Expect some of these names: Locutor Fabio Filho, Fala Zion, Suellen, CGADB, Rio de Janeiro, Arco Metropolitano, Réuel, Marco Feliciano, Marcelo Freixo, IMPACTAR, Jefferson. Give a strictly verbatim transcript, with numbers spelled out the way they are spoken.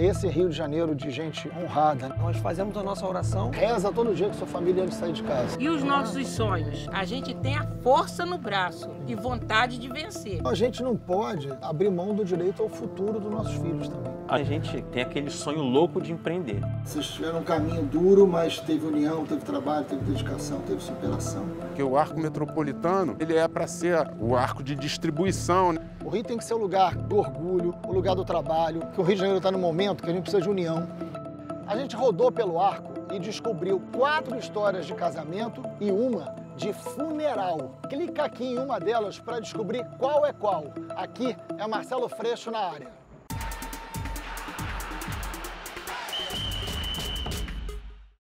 É esse Rio de Janeiro de gente honrada. Nós fazemos a nossa oração. Reza todo dia com sua família antes de sair de casa. E os nossos sonhos? A gente tem a força no braço e vontade de vencer. A gente não pode abrir mão do direito ao futuro dos nossos filhos também. A gente tem aquele sonho louco de empreender. Vocês tiveram um caminho duro, mas teve união, teve trabalho, teve dedicação, teve superação. Porque o Arco Metropolitano, ele é para ser o arco de distribuição. O Rio tem que ser o lugar do orgulho, o lugar do trabalho, que o Rio de Janeiro está num momento que a gente precisa de união. A gente rodou pelo arco e descobriu quatro histórias de casamento e uma de funeral. Clica aqui em uma delas para descobrir qual é qual. Aqui é Marcelo Freixo na área.